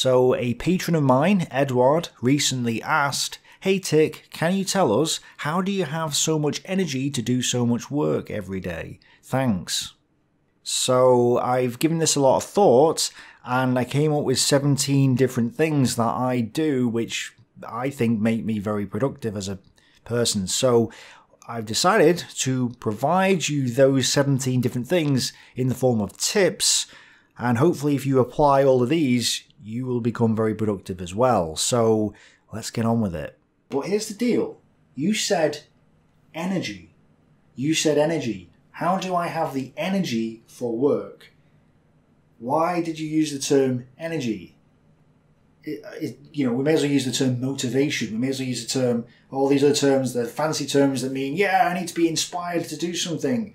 So a patron of mine, Edward, recently asked, "Hey Tick, can you tell us, how do you have so much energy to do so much work every day? Thanks." So I've given this a lot of thought, and I came up with 17 different things that I do which I think make me very productive as a person. So I've decided to provide you those 17 different things in the form of tips, and hopefully if you apply all of these, you will become very productive as well. So let's get on with it. But here's the deal. You said energy. You said energy. How do I have the energy for work? Why did you use the term energy? You know, we may as well use the term motivation. We may as well use the term, all these other terms, the fancy terms that mean, yeah, I need to be inspired to do something.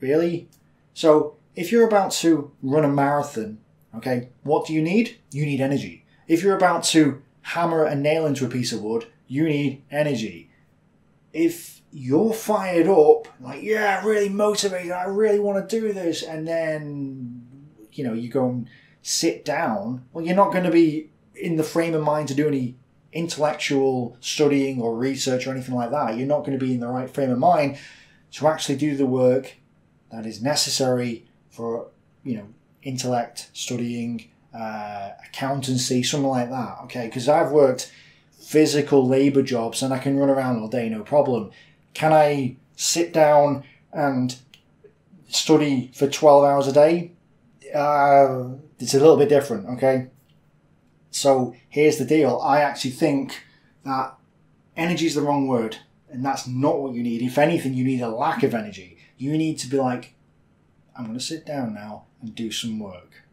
Really? So if you're about to run a marathon, okay, what do you need? You need energy. If you're about to hammer a nail into a piece of wood, you need energy. If you're fired up, like, yeah, really motivated, I really want to do this, and then, you know, you go and sit down, well, you're not going to be in the frame of mind to do any intellectual studying or research or anything like that. You're not going to be in the right frame of mind to actually do the work that is necessary for, you know, intellect, studying, accountancy, something like that, okay? Because I've worked physical labor jobs and I can run around all day, no problem. Can I sit down and study for 12 hours a day? It's a little bit different, okay? So here's the deal. I actually think that energy is the wrong word, and that's not what you need. If anything, you need a lack of energy. You need to be like, I'm going to sit down now and do some work.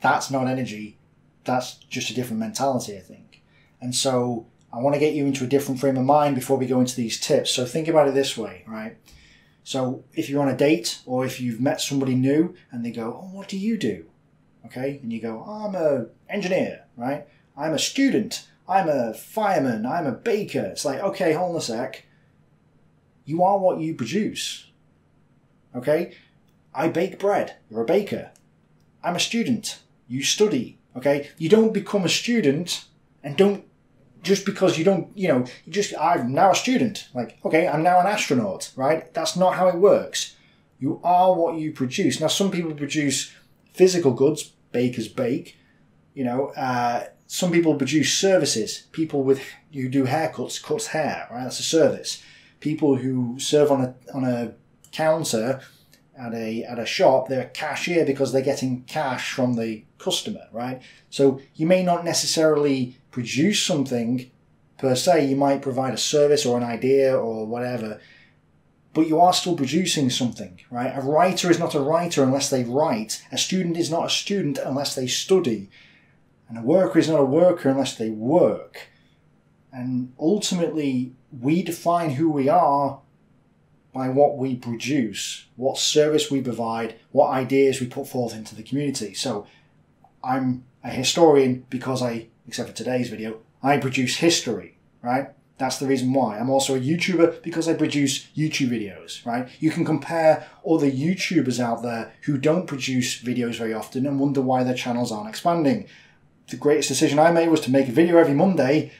That's not energy. That's just a different mentality, I think. And so I want to get you into a different frame of mind before we go into these tips. So think about it this way, right? So if you're on a date or if you've met somebody new and they go, oh, what do you do? Okay, and you go, oh, I'm an engineer, right? I'm a student. I'm a fireman. I'm a baker. It's like, okay, hold on a sec. You are what you produce. Okay, I bake bread. You're a baker. I'm a student. You study. Okay, you don't become a student and don't just because you don't, you know, you just, I'm now a student. Like, okay, I'm now an astronaut, right? That's not how it works. You are what you produce. Now, some people produce physical goods, bakers bake, you know, some people produce services, people with, you do haircuts, cuts hair, right? That's a service. People who serve on a counter at a shop, they're a cashier because they're getting cash from the customer, right? So you may not necessarily produce something per se, you might provide a service or an idea or whatever, but you are still producing something, right? A writer is not a writer unless they write. A student is not a student unless they study. And a worker is not a worker unless they work. And ultimately, we define who we are by what we produce, what service we provide, what ideas we put forth into the community. So I'm a historian because I, except for today's video, I produce history, right? That's the reason why. I'm also a YouTuber because I produce YouTube videos, right? You can compare other YouTubers out there who don't produce videos very often and wonder why their channels aren't expanding. The greatest decision I made was to make a video every Monday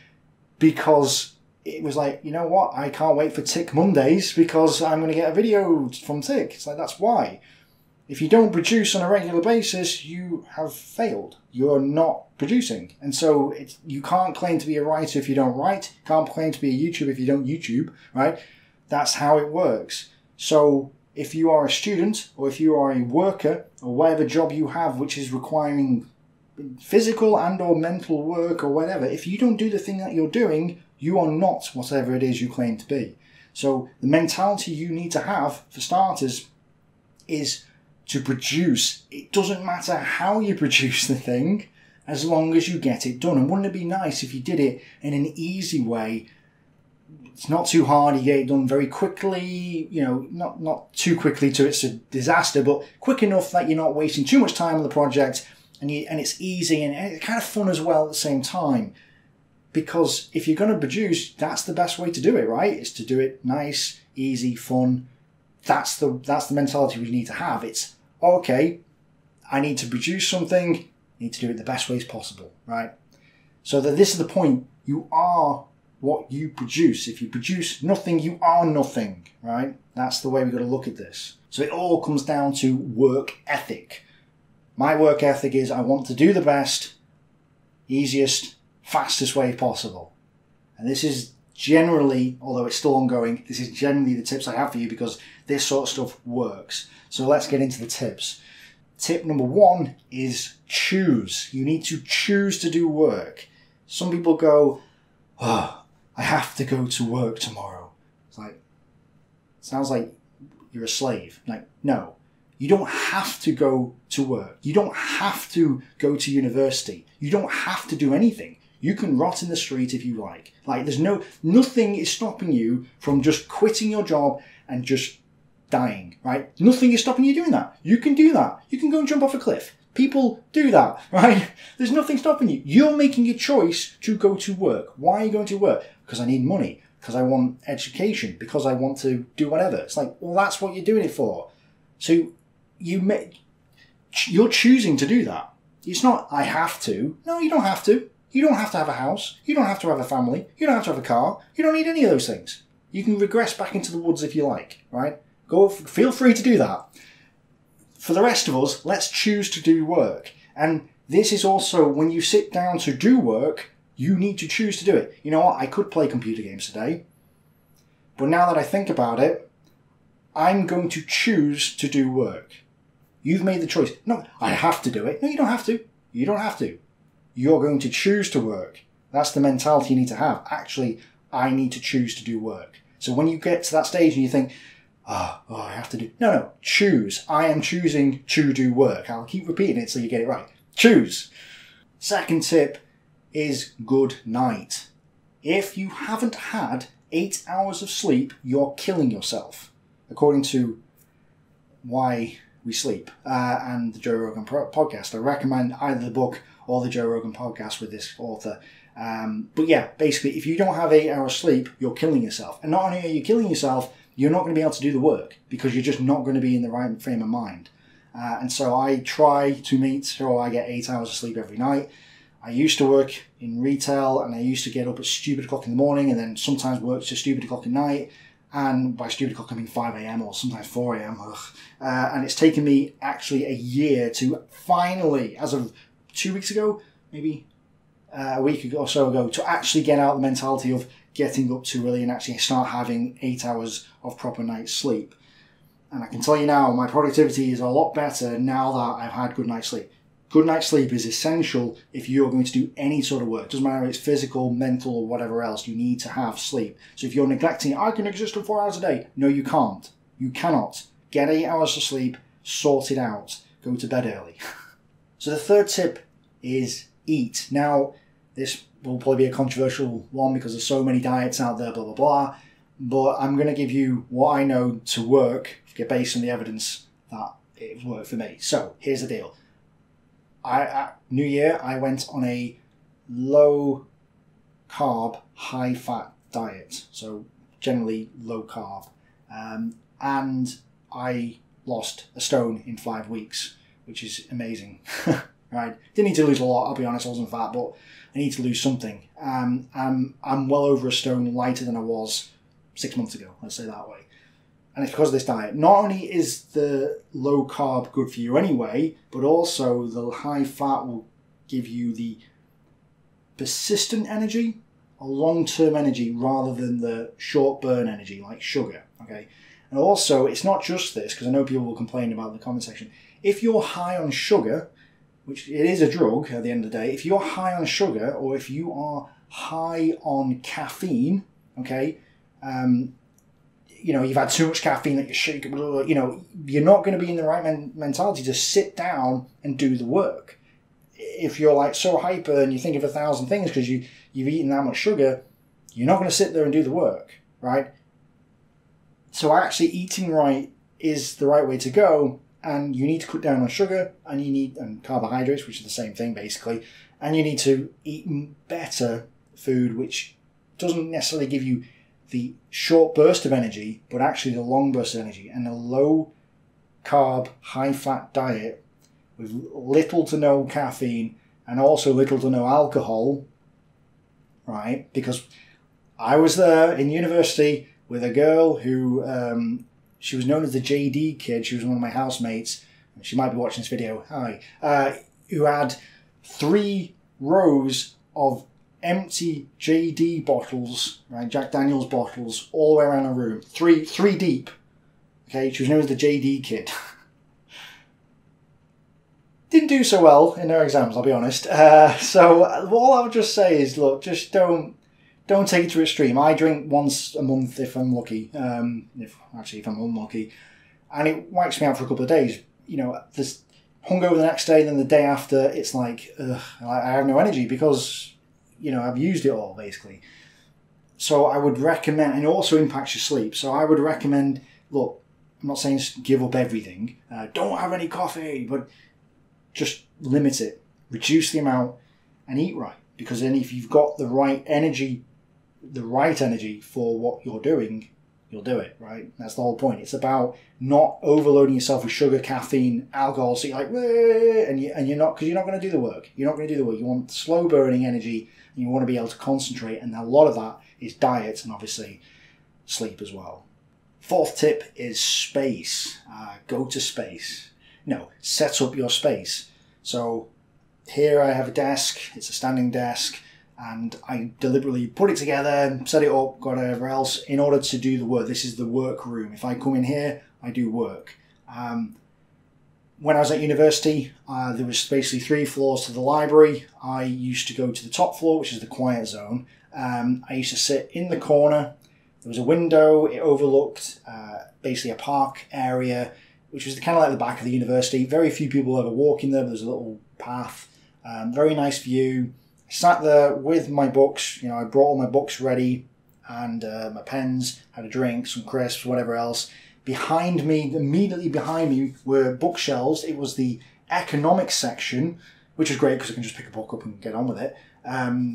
because it was like, you know what? I can't wait for Tick Mondays because I'm going to get a video from Tick. It's like, that's why. If you don't produce on a regular basis, you have failed. You're not producing. And so you can't claim to be a writer if you don't write. Can't claim to be a YouTuber if you don't YouTube, right? That's how it works. So if you are a student or if you are a worker or whatever job you have which is requiring physical and or mental work or whatever, if you don't do the thing that you're doing, you are not whatever it is you claim to be. So the mentality you need to have, for starters, is to produce. It doesn't matter how you produce the thing as long as you get it done. And wouldn't it be nice if you did it in an easy way? It's not too hard, you get it done very quickly, you know, not too quickly to it's a disaster, but quick enough that you're not wasting too much time on the project and it's easy and it's kind of fun as well at the same time. Because if you're going to produce, that's the best way to do it, right? Is to do it nice, easy, fun. That's the mentality we need to have. It's, okay, I need to produce something. You need to do it the best ways possible, right? So that this is the point. You are what you produce. If you produce nothing, you are nothing, right? That's the way we've got to look at this. So it all comes down to work ethic. My work ethic is I want to do the best, easiest, fastest way possible. And this is generally, although it's still ongoing, this is generally the tips I have for you because this sort of stuff works. So let's get into the tips. Tip number one is choose. You need to choose to do work. Some people go, oh, I have to go to work tomorrow. It's like, sounds like you're a slave. Like, no, you don't have to go to work. You don't have to go to university. You don't have to do anything. You can rot in the street if you like. Like, there's nothing is stopping you from just quitting your job and just dying, right? Nothing is stopping you doing that. You can do that. You can go and jump off a cliff. People do that, right? There's nothing stopping you. You're making a choice to go to work. Why are you going to work? Because I need money, because I want education, because I want to do whatever. It's like, well, that's what you're doing it for. So you're choosing to do that. It's not, I have to. No, you don't have to. You don't have to have a house. You don't have to have a family. You don't have to have a car. You don't need any of those things. You can regress back into the woods if you like, right? Go, feel free to do that. For the rest of us, let's choose to do work. And this is also, when you sit down to do work, you need to choose to do it. You know what? I could play computer games today, but now that I think about it, I'm going to choose to do work. You've made the choice. No, I have to do it. No, you don't have to. You don't have to. You're going to choose to work. That's the mentality you need to have. Actually, I need to choose to do work. So when you get to that stage and you think, oh, I have to do... No, choose. I am choosing to do work. I'll keep repeating it so you get it right. Choose. Second tip is good night. If you haven't had 8 hours of sleep, you're killing yourself, according to Why We Sleep and the Joe Rogan podcast. I recommend either the book or the Joe Rogan podcast with this author. But yeah, basically, if you don't have 8 hours sleep, you're killing yourself. And not only are you killing yourself, you're not going to be able to do the work because you're just not going to be in the right frame of mind. And so I try to make sure I get 8 hours of sleep every night. I used to work in retail and I used to get up at stupid o'clock in the morning and then sometimes work to stupid o'clock at night. And by stupid o'clock I mean 5 a.m. or sometimes 4 a.m. And it's taken me actually a year to finally, as of 2 weeks ago, maybe a week or so ago, to actually get out the mentality of getting up too early and actually start having 8 hours of proper night sleep. And I can tell you now, my productivity is a lot better now that I've had good night's sleep. Good night's sleep is essential if you're going to do any sort of work. Doesn't matter if it's physical, mental, or whatever else, you need to have sleep. So if you're neglecting, I can exist for 4 hours a day. No, you can't. You cannot. Get 8 hours of sleep, sort it out. Go to bed early. So the third tip is eat. Now, this will probably be a controversial one because there's so many diets out there, blah, blah, blah. But I'm going to give you what I know to work based on the evidence that it worked for me. So here's the deal. At New Year, I went on a low-carb, high-fat diet. So generally low-carb. And I lost a stone in 5 weeks, which is amazing. Right? Didn't need to lose a lot, I'll be honest, I wasn't fat, but I need to lose something. I'm well over a stone lighter than I was 6 months ago, let's say that way. And it's because of this diet. Not only is the low carb good for you anyway, but also the high fat will give you the persistent energy or long-term energy rather than the short burn energy like sugar, okay? And also, it's not just this, because I know people will complain about it in the comment section. If you're high on sugar, which it is a drug at the end of the day, if you're high on sugar or if you are high on caffeine, okay, you know, you've had too much caffeine that you're shaking, you know, you're not going to be in the right mentality to sit down and do the work. If you're like so hyper and you think of 1,000 things because you've eaten that much sugar, you're not going to sit there and do the work, right? So actually eating right is the right way to go. And you need to cut down on sugar and carbohydrates, which is the same thing basically. And you need to eat better food, which doesn't necessarily give you the short burst of energy, but actually the long burst of energy. And a low carb, high fat diet with little to no caffeine and also little to no alcohol, right? Because I was there in university with a girl who, she was known as the JD kid. She was one of my housemates. She might be watching this video. Hi. Who had 3 rows of empty JD bottles, right? Jack Daniels bottles, all the way around her room. Three deep. Okay, she was known as the JD kid. Didn't do so well in her exams, I'll be honest. So all I would just say is, look, just don't take it to extreme. I drink once a month if I'm lucky. If I'm unlucky, and it wipes me out for a couple of days. You know, this hungover the next day, then the day after, it's like, ugh, I have no energy because, you know, I've used it all basically. So I would recommend, and it also impacts your sleep. So I would recommend, look, I'm not saying give up everything. Don't have any coffee, but just limit it, reduce the amount, and eat right. Because then, if you've got the right energy for what you're doing, you'll do it, right? That's the whole point. It's about not overloading yourself with sugar, caffeine, alcohol. So you're like, you're not going to do the work. You're not going to do the work. You want slow burning energy, and you want to be able to concentrate. And a lot of that is diet and obviously sleep as well. 4th tip is space. Go to space. No, set up your space. So here I have a desk. It's a standing desk. And I deliberately put it together, set it up, got whatever else, in order to do the work. This is the work room. If I come in here, I do work. When I was at university, there was basically 3 floors to the library. I used to go to the top floor, which is the quiet zone. I used to sit in the corner. There was a window. It overlooked basically a park area, which was kind of like the back of the university. Very few people ever walk in there, but there's a little path. Very nice view. Sat there with my books, you know, I brought all my books ready and my pens, had a drink, some crisps, whatever else. Behind me, immediately behind me, were bookshelves. It was the economics section, which was great because I can just pick a book up and get on with it,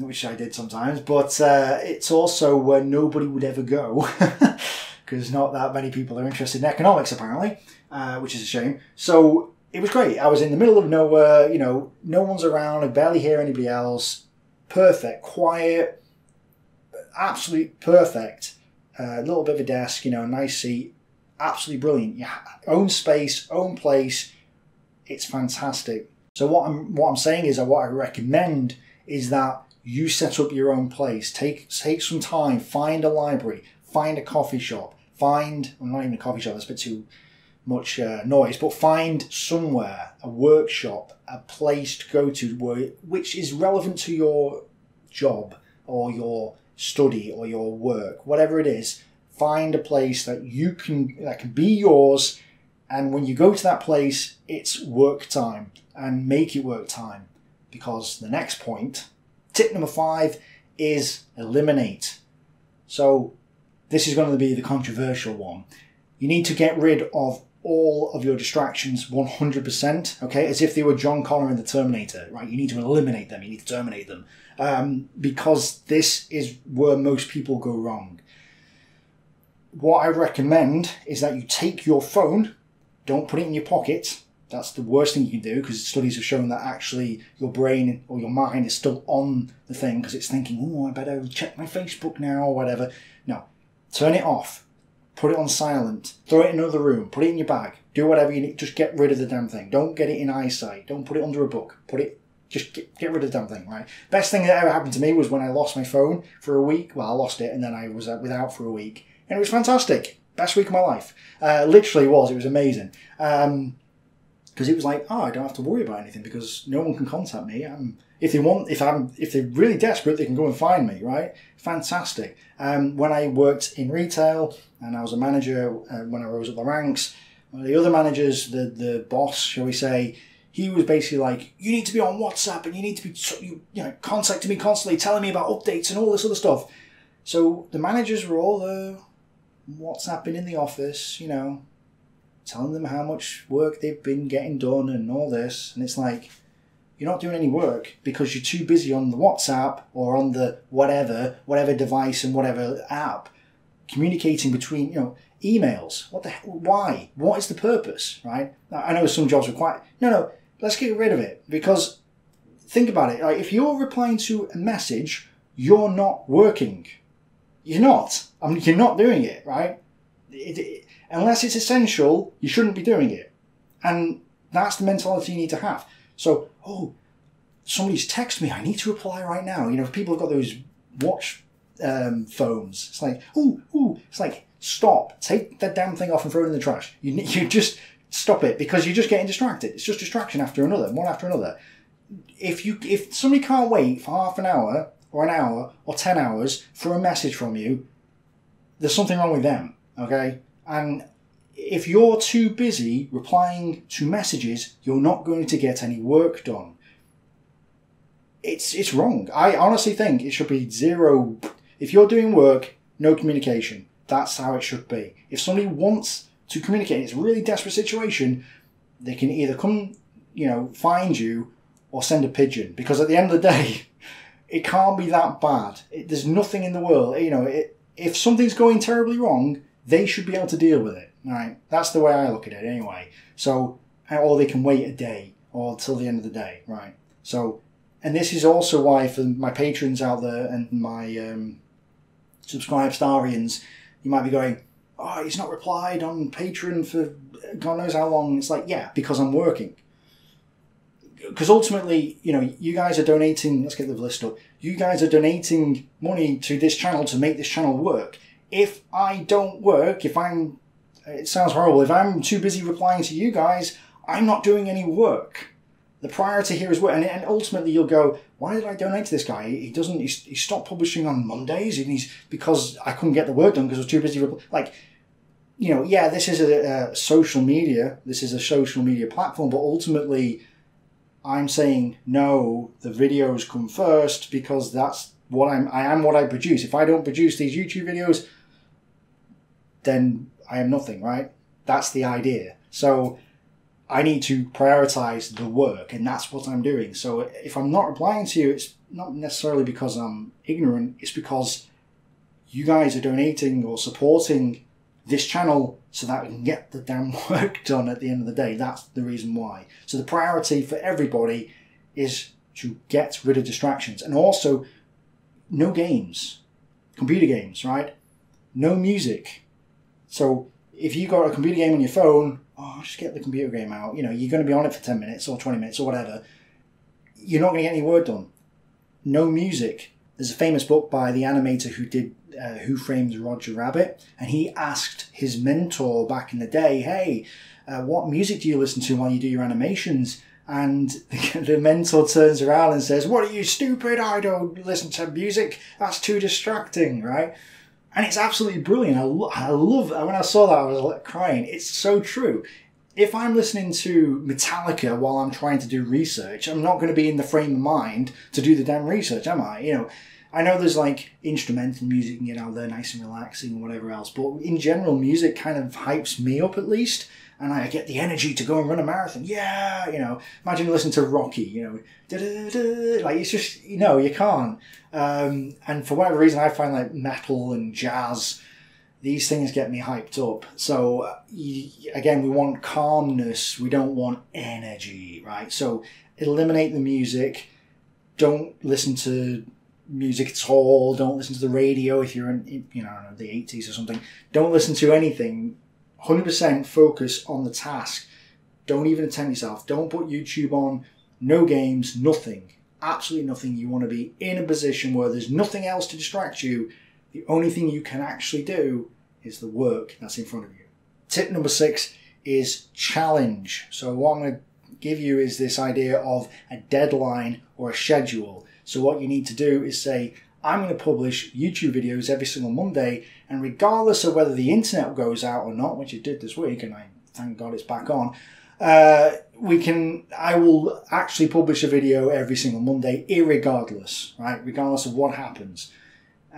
which I did sometimes. But it's also where nobody would ever go because not that many people are interested in economics, apparently, which is a shame. So it was great. I was in the middle of nowhere, you know, no one's around. I barely hear anybody else. Perfect, quiet, absolute perfect. A little bit of a desk, you know, a nice seat, absolutely brilliant. Yeah, own space, own place. It's fantastic. So what I'm saying is, what I recommend is that you set up your own place. Take some time. Find a library. Find a coffee shop. Find, well, not even a coffee shop. That's a bit too much noise, but find somewhere, a workshop, a place to go to which is relevant to your job or your study or your work, whatever it is. Find a place that can be yours, and when you go to that place, it's work time, and make it work time. Because the next point, tip number 5, is eliminate. So this is going to be the controversial one. You need to get rid of all of your distractions 100%, okay, as if they were John Connor in the Terminator, right? You need to eliminate them, you need to terminate them, because this is where most people go wrong. What I recommend is that you take your phone, don't put it in your pocket. That's the worst thing you can do, because studies have shown that actually your brain or your mind is still on the thing because it's thinking, oh, I better check my Facebook now or whatever. No, turn it off. Put it on silent, throw it in another room, put it in your bag, do whatever you need, just get rid of the damn thing. Don't get it in eyesight, don't put it under a book, just get rid of the damn thing, right? Best thing that ever happened to me was when I lost my phone for a week. Well, I lost it and then I was without for a week. And it was fantastic. Best week of my life. Literally was, it was amazing. Because it was like, oh, I don't have to worry about anything because no one can contact me. If they're really desperate, they can go and find me, right? Fantastic. When I worked in retail and I was a manager, when I rose up the ranks, one of the other managers, the boss, shall we say, he was basically like, you need to be on WhatsApp and you need to be contacting me constantly, telling me about updates and all this other stuff. So the managers were all WhatsApping in the office, you know, telling them how much work they've been getting done and all this. And it's like, you're not doing any work because you're too busy on the WhatsApp or on the whatever device and whatever app, communicating between, you know, emails. What the hell? Why? What is the purpose, right? I know some jobs require, no, Let's get rid of it, because think about it. Like, if you're replying to a message, you're not working. You're not. I mean, you're not doing it, right? Unless it's essential, you shouldn't be doing it. And that's the mentality you need to have. So, oh, somebody's texted me. I need to reply right now. You know, if people have got those watch phones. It's like, ooh. It's like, stop. Take that damn thing off and throw it in the trash. You just... stop it, because you're just getting distracted. It's just distraction after another, one after another. If somebody can't wait for half an hour or 10 hours for a message from you, there's something wrong with them, okay? And if you're too busy replying to messages, you're not going to get any work done. It's wrong. I honestly think it should be zero. If you're doing work, no communication. That's how it should be. If somebody wants to communicate, it's a really desperate situation, they can either come, you know, find you or send a pigeon, because at the end of the day, it can't be that bad. There's nothing in the world, you know, if something's going terribly wrong, they should be able to deal with it, right? That's the way I look at it anyway. So, or they can wait a day or till the end of the day, right? So, and this is also why for my patrons out there and my subscribe-starians, you might be going, oh, he's not replied on Patreon for God knows how long. It's like, yeah, because I'm working. Because ultimately, you know, you guys are donating, let's get the list up. You guys are donating money to this channel to make this channel work. If I don't work, if I'm, it sounds horrible, if I'm too busy replying to you guys, I'm not doing any work. The priority here is work. And ultimately you'll go, why did I donate to this guy? He doesn't, he stopped publishing on Mondays and he's, because I couldn't get the work done because I was too busy. Like, you know, yeah, this is a social media. This is a social media platform, but ultimately I'm saying, no, the videos come first, because that's what I am what I produce. If I don't produce these YouTube videos, then I am nothing, right? That's the idea. So I need to prioritize the work, and that's what I'm doing. So if I'm not replying to you, it's not necessarily because I'm ignorant. It's because you guys are donating or supporting this channel so that we can get the damn work done at the end of the day. That's the reason why. So the priority for everybody is to get rid of distractions, and also no games, computer games, right? No music. So if you got a computer game on your phone, oh, just get the computer game out. You know, you're going to be on it for 10 minutes or 20 minutes or whatever. You're not going to get any work done. No music. There's a famous book by the animator who did Who Framed Roger Rabbit. And he asked his mentor back in the day, hey, what music do you listen to while you do your animations? And the mentor turns around and says, what are you, stupid? I don't listen to music. That's too distracting, right? And it's absolutely brilliant. I love it. When I saw that, I was like crying. It's so true. If I'm listening to Metallica while I'm trying to do research, I'm not going to be in the frame of mind to do the damn research, am I? You know, I know there's like instrumental music you can get out there, nice and relaxing and whatever else, but in general, music kind of hypes me up at least, and I get the energy to go and run a marathon. Yeah, you know, imagine listening to Rocky, you know, da-da-da-da. Like, it's just, you know, you can't. And for whatever reason, I find like metal and jazz, these things get me hyped up. So again, we want calmness. We don't want energy, right? So eliminate the music. Don't listen to music at all. Don't listen to the radio if you're in, you know, the 80s or something. Don't listen to anything. 100% focus on the task. Don't even attempt yourself. Don't put YouTube on. No games, nothing. Absolutely nothing. You want to be in a position where there's nothing else to distract you. The only thing you can actually do is the work that's in front of you. Tip number 6 is challenge. So what I'm going to give you is this idea of a deadline or a schedule. So what you need to do is say, I'm going to publish YouTube videos every single Monday, and regardless of whether the internet goes out or not, which it did this week, and I thank God it's back on, I will actually publish a video every single Monday, irregardless, right? Regardless of what happens.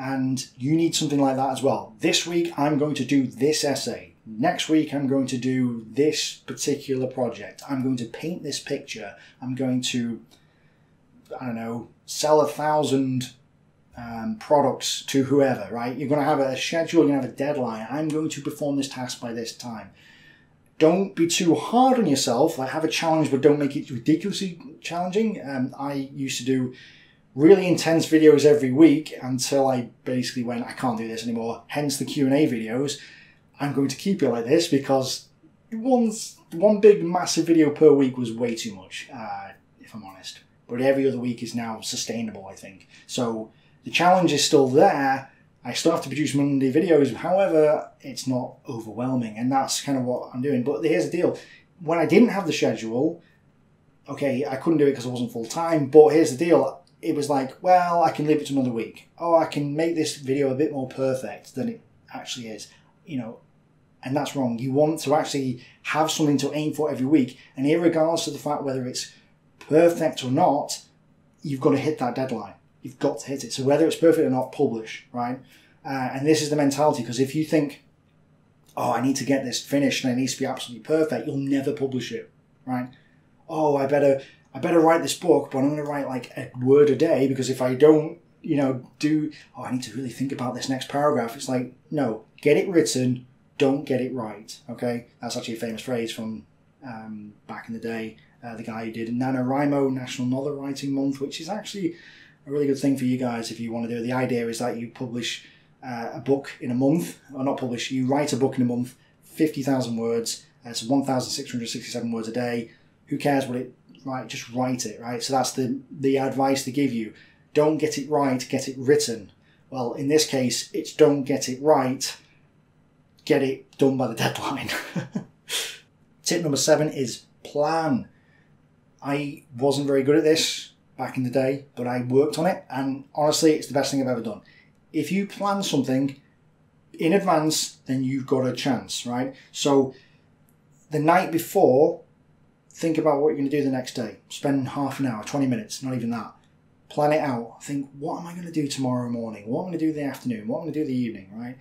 And you need something like that as well. This week, I'm going to do this essay. Next week, I'm going to do this particular project. I'm going to paint this picture. I'm going to, I don't know, sell 1,000... products to whoever, right? You're going to have a schedule, you're going to have a deadline. I'm going to perform this task by this time. Don't be too hard on yourself. Like, have a challenge, but don't make it ridiculously challenging. I used to do really intense videos every week until I basically went, I can't do this anymore. Hence the Q&A videos. I'm going to keep it like this because one big massive video per week was way too much, if I'm honest. But every other week is now sustainable, I think. So the challenge is still there. I still have to produce Monday videos, however, it's not overwhelming, and that's kind of what I'm doing. But here's the deal. When I didn't have the schedule, okay, I couldn't do it because I wasn't full-time, but here's the deal. It was like, well, I can leave it to another week. Oh, I can make this video a bit more perfect than it actually is, you know, and that's wrong. You want to actually have something to aim for every week, and irregardless of the fact whether it's perfect or not, you've got to hit that deadline. You've got to hit it. So whether it's perfect or not, publish, right? And this is the mentality, because if you think, oh, I need to get this finished and it needs to be absolutely perfect, you'll never publish it, right? Oh, I better write this book, but I'm going to write like a word a day, because if I don't, you know, oh, I need to really think about this next paragraph. It's like, no, get it written, don't get it right, okay? That's actually a famous phrase from back in the day, the guy who did NaNoWriMo, National Novel Writing Month, which is actually a really good thing for you guys if you want to do it. The idea is that you publish a book in a month, or not publish, you write a book in a month, 50,000 words, that's 1,667 words a day. Who cares what it, right? Just write it, right? So that's the advice they give you. Don't get it right, get it written. Well, in this case, it's don't get it right, get it done by the deadline. Tip number 7 is plan. I wasn't very good at this back in the day, but I worked on it, and honestly, it's the best thing I've ever done. If you plan something in advance, then you've got a chance, right? So the night before, think about what you're going to do the next day. Spend half an hour, 20 minutes, not even that. Plan it out. Think, what am I going to do tomorrow morning? What am I going to do in the afternoon? What am I going to do in the evening, right?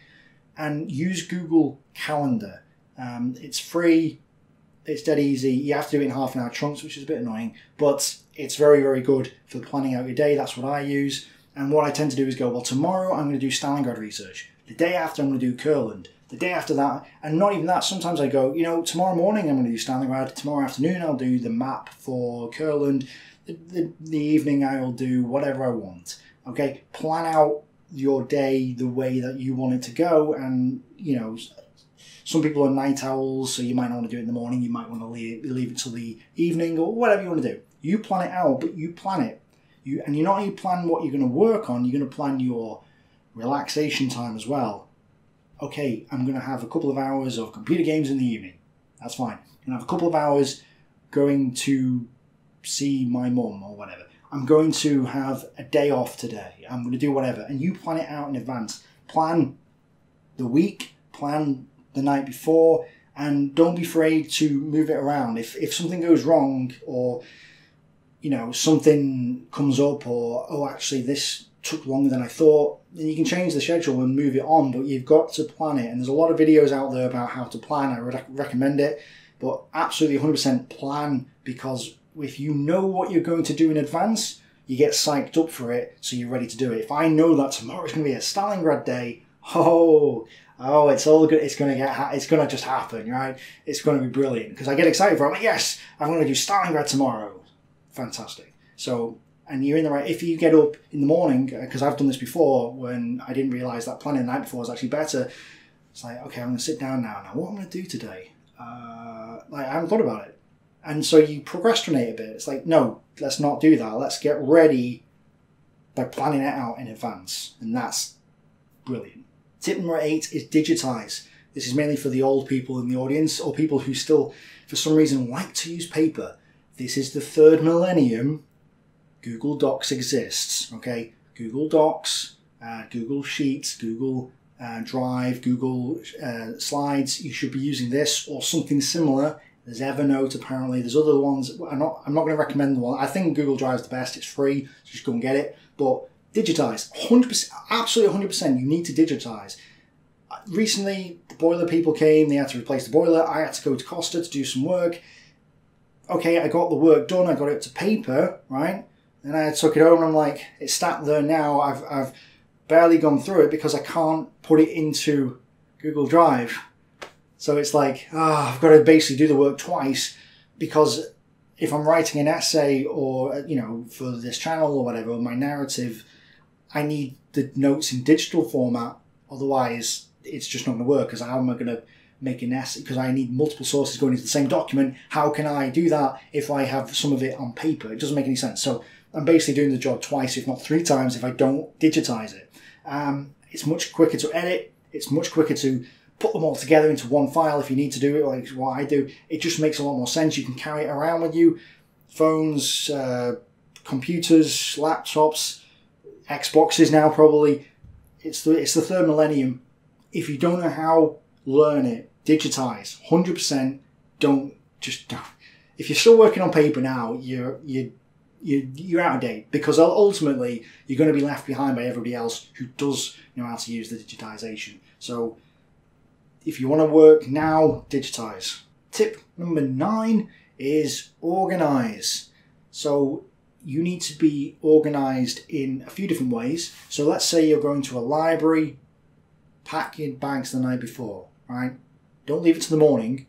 And use Google Calendar. It's free. It's dead easy. You have to do it in half an hour chunks, which is a bit annoying, but it's very, very good for planning out your day. That's what I use. And what I tend to do is go, well, tomorrow I'm going to do Stalingrad research. The day after, I'm going to do Courland. The day after that, and not even that, sometimes I go, you know, tomorrow morning I'm going to do Stalingrad. Tomorrow afternoon I'll do the map for Courland. The evening I'll do whatever I want. Okay, plan out your day the way that you want it to go, and, you know, some people are night owls, so you might not want to do it in the morning. You might want to leave it till the evening, or whatever you want to do. You plan it out, but you plan it. And you not only plan what you're going to work on, you're going to plan your relaxation time as well. Okay, I'm going to have a couple of hours of computer games in the evening. That's fine. I'm going to have a couple of hours going to see my mum or whatever. I'm going to have a day off today. I'm going to do whatever. And you plan it out in advance. Plan the week, plan the night before, and don't be afraid to move it around. If something goes wrong, or, you know, something comes up, or, oh, actually this took longer than I thought, then you can change the schedule and move it on, but you've got to plan it. And there's a lot of videos out there about how to plan. I would recommend it, but absolutely 100% plan, because if you know what you're going to do in advance, you get psyched up for it, so you're ready to do it. If I know that tomorrow's going to be a Stalingrad day, oh, it's all good. It's gonna just happen, right? It's gonna be brilliant, because I get excited for it. I'm like, yes, I'm gonna do Stalingrad tomorrow. Fantastic. So, and you're in the right. If you get up in the morning, because I've done this before when I didn't realize that planning the night before was actually better. It's like, okay, I'm gonna sit down now. Now, what am I gonna do today? Like, I haven't thought about it, and so you procrastinate a bit. It's like, no, let's not do that. Let's get ready by planning it out in advance, and that's brilliant. Tip number 8 is digitize. This is mainly for the old people in the audience, or people who still, for some reason, like to use paper. This is the third millennium. Google Docs exists, okay? Google Docs, Google Sheets, Google Drive, Google Slides. You should be using this or something similar. There's Evernote, apparently. There's other ones. I'm not going to recommend the one. I think Google Drive is the best. It's free. So just go and get it. But digitize, 100%, absolutely 100%, you need to digitize. Recently, the boiler people came, they had to replace the boiler. I had to go to Costa to do some work. Okay, I got the work done, I got it to paper, right? Then I took it home and I'm like, it's sat there now, I've barely gone through it because I can't put it into Google Drive. So it's like, I've got to basically do the work twice, because if I'm writing an essay or, you know, for this channel or whatever, my narrative, I need the notes in digital format. Otherwise, it's just not going to work, because how am I going to make an essay? Because I need multiple sources going into the same document. How can I do that if I have some of it on paper? It doesn't make any sense. So I'm basically doing the job twice, if not three times, if I don't digitize it. It's much quicker to edit. It's much quicker to put them all together into one file if you need to do it, like what I do. It just makes a lot more sense. You can carry it around with you. Phones, computers, laptops, Xboxes now probably. It's the third millennium. If you don't know how, learn it. Digitize. 100%. Don't. If you're still working on paper now, you're out of date, because ultimately you're going to be left behind by everybody else who does know how to use the digitization. So if you want to work now, digitize. Tip number 9 is organize. So you need to be organized in a few different ways. So let's say you're going to a library, pack your bags the night before, right? Don't leave it to the morning.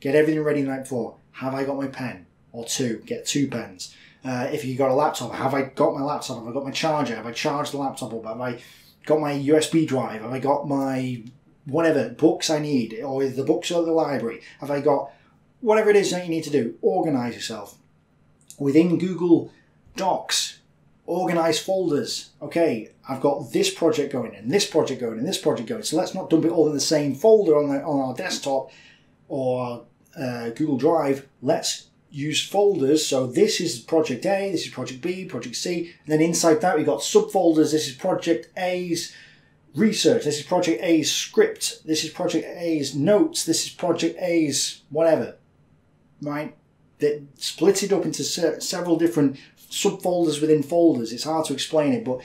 Get everything ready the night before. Have I got my pen? Or two. Get 2 pens. If you got a laptop, have I got my laptop? Have I got my charger? Have I charged the laptop up? Have I got my USB drive? Have I got my whatever books I need, or the books at the library? Have I got whatever it is that you need to do? Organize yourself. Within Google Docs, organize folders. Okay, I've got this project going and this project going and this project going. So let's not dump it all in the same folder on our desktop or Google Drive. Let's use folders. So this is project A, this is project B, project C, and then inside that we've got subfolders. This is project A's research, this is project A's script, this is project A's notes, this is project A's whatever, right? That split it up into several different subfolders within folders. It's hard to explain it, but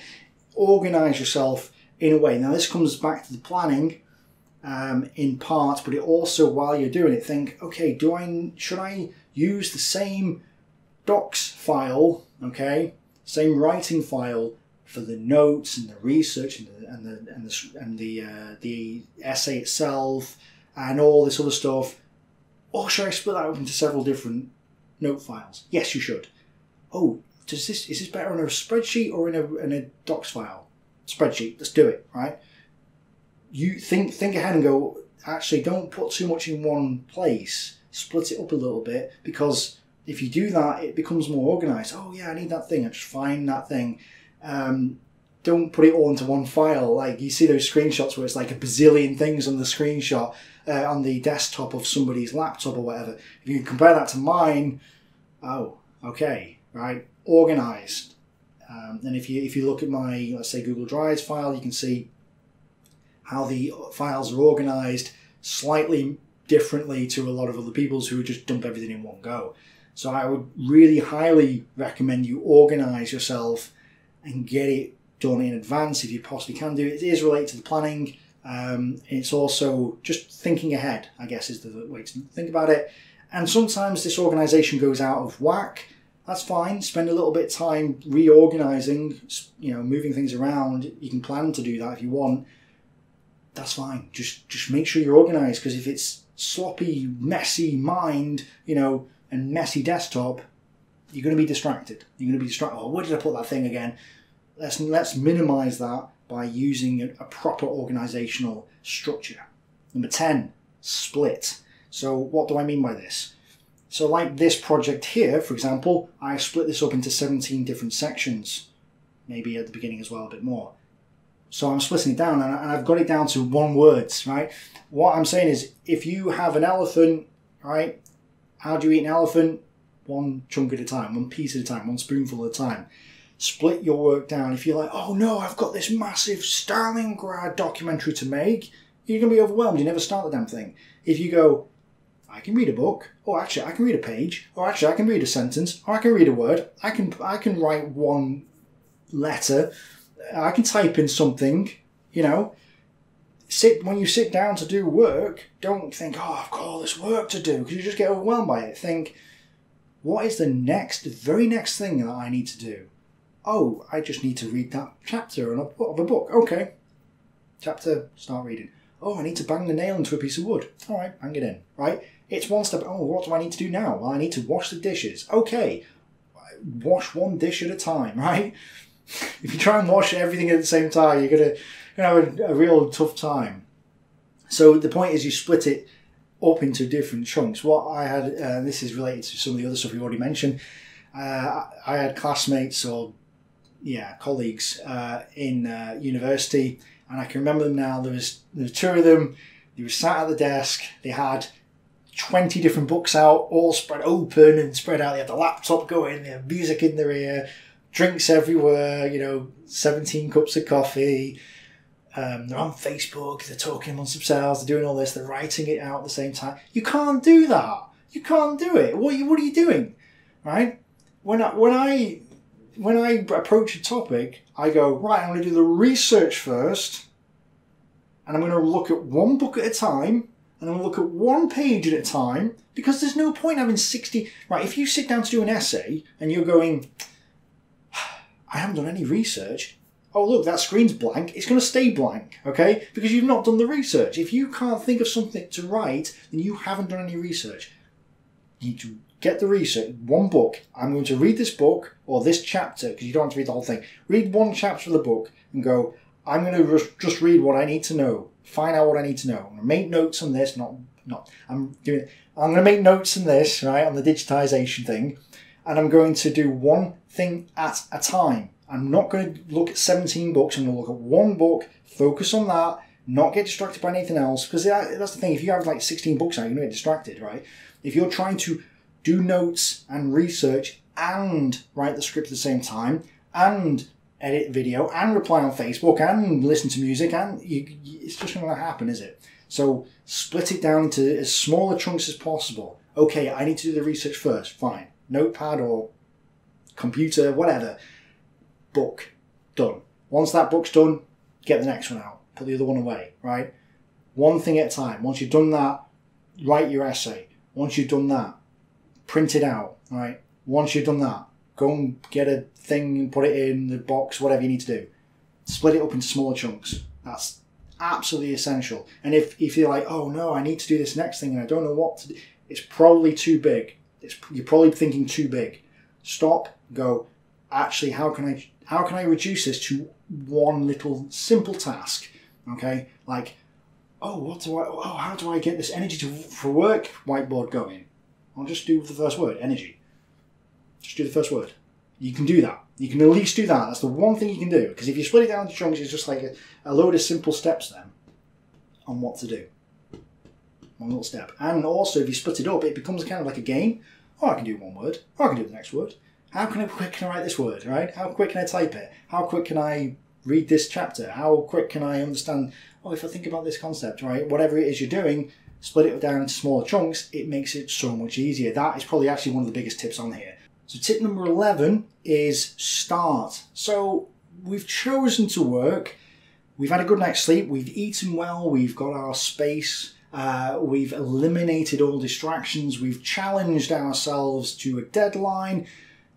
organize yourself in a way. Now this comes back to the planning in part, but it also, while you're doing it, think, okay, should I use the same docs file, okay, same writing file for the notes and the research and the essay itself and all this other stuff, or should I split that up into several different note files? Yes, you should. Oh, is this better on a spreadsheet or in a docs file? Spreadsheet. Let's do it, right? You think ahead and go, actually, don't put too much in one place. Split it up a little bit, because if you do that, it becomes more organized. Oh yeah, I need that thing. I just find that thing. Don't put it all into one file. Like you see those screenshots where it's like a bazillion things on the screenshot on the desktop of somebody's laptop or whatever. If you compare that to mine, oh, okay, right, organized. And if you look at my, let's say, Google Drive file, you can see how the files are organized slightly differently to a lot of other people's who just dump everything in one go. So I would really highly recommend you organize yourself and get it done in advance if you possibly can do it. It is related to the planning. It's also just thinking ahead, I guess, is the way to think about it. And sometimes this organization goes out of whack. That's fine. Spend a little bit of time reorganizing, you know, moving things around. You can plan to do that if you want. That's fine. Just make sure you're organized, because if it's sloppy, messy mind, you know, and messy desktop, you're going to be distracted. You're going to be distracted. Oh, where did I put that thing again? Let's minimize that by using a proper organizational structure. Number 10, split. So what do I mean by this? So like this project here, for example, I split this up into 17 different sections, maybe at the beginning as well, a bit more. So I'm splitting it down, and I've got it down to one word, right? What I'm saying is, if you have an elephant, right, how do you eat an elephant? One chunk at a time, one piece at a time, one spoonful at a time. Split your work down. If you're like, oh no, I've got this massive Stalingrad documentary to make, you're going to be overwhelmed. You never start the damn thing. If you go, I can read a book, or actually I can read a page, or actually I can read a sentence, or I can read a word, I can write one letter, I can type in something, you know. When you sit down to do work, don't think, oh, I've got all this work to do, because you just get overwhelmed by it. Think, what is the very next thing that I need to do? Oh, I just need to read that chapter of a book. Okay. Chapter, start reading. Oh, I need to bang the nail into a piece of wood. All right, bang it in, right? It's one step. Oh, what do I need to do now? Well, I need to wash the dishes. Okay, wash one dish at a time, right? If you try and wash everything at the same time, you're going to have a real tough time. So the point is you split it up into different chunks. What I had, this is related to some of the other stuff you already mentioned, I had classmates or, yeah, colleagues in university, and I can remember them now. There was two of them. They were sat at the desk. They had 20 different books out, all spread open and spread out. They had the laptop going, they had music in their ear, drinks everywhere, you know, 17 cups of coffee. They're on Facebook, they're talking amongst themselves, they're doing all this, they're writing it out at the same time. You can't do that. You can't do it. What are you doing? Right? When I approach a topic, I go, right, I'm going to do the research first, and I'm going to look at one book at a time, and I'm going to look at one page at a time, because there's no point having 60... Right, if you sit down to do an essay, and you're going, I haven't done any research. Oh, look, that screen's blank. It's going to stay blank, okay? Because you've not done the research. If you can't think of something to write, then you haven't done any research. You need to get the research. One book. I'm going to read this book or this chapter, because you don't have to read the whole thing. Read one chapter of the book and go, I'm going to just read what I need to know. Find out what I need to know. I'm going to make notes on this. I'm going to make notes on this, right, on the digitization thing. And I'm going to do one thing at a time. I'm not going to look at 17 books. I'm going to look at one book, focus on that, not get distracted by anything else. Because that's the thing. If you have like 16 books out, you're going to get distracted, right? If you're trying to do notes and research and write the script at the same time and edit video and reply on Facebook and listen to music, and it's just not going to happen, is it? So split it down into as smaller chunks as possible. Okay, I need to do the research first. Fine. Notepad or computer, whatever. Book done. Once that book's done, get the next one out, put the other one away, right? One thing at a time. Once you've done that, write your essay. Once you've done that, print it out, right? Once you've done that, go and get a thing and put it in the box, whatever you need to do. Split it up into smaller chunks. That's absolutely essential. And if you're like, oh no, I need to do this next thing and I don't know what to do, it's probably too big. You're probably thinking too big. Stop, go, actually, how can I reduce this to one little simple task? Okay, like, oh, how do I get this energy for work whiteboard going? I'll just do the first word, energy. Just do the first word. You can do that. You can at least do that. That's the one thing you can do. Because if you split it down into chunks, it's just like a load of simple steps then on what to do. One little step. And also, if you split it up, it becomes kind of like a game. Oh, I can do one word. Oh, I can do the next word. How quick can I write this word, right? How quick can I type it? How quick can I read this chapter? How quick can I understand, oh, if I think about this concept, right? Whatever it is you're doing, split it down into smaller chunks. It makes it so much easier. That is probably actually one of the biggest tips on here. So tip number 11 is start. So we've chosen to work. We've had a good night's sleep. We've eaten well. We've got our space. We've eliminated all distractions. We've challenged ourselves to a deadline.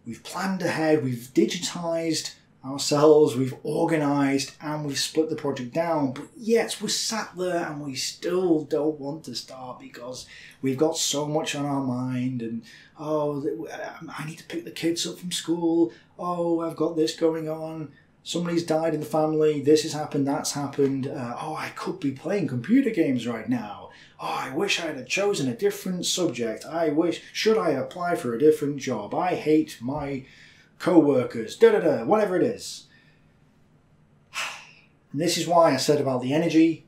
We've planned ahead, we've digitized ourselves, we've organized, and we've split the project down. But yet we're sat there and we still don't want to start because we've got so much on our mind. And, oh, I need to pick the kids up from school. Oh, I've got this going on. Somebody's died in the family. This has happened, that's happened. Oh, I could be playing computer games right now. Oh, I wish I had chosen a different subject. Should I apply for a different job? I hate my co-workers, da-da-da, whatever it is. And this is why I said about the energy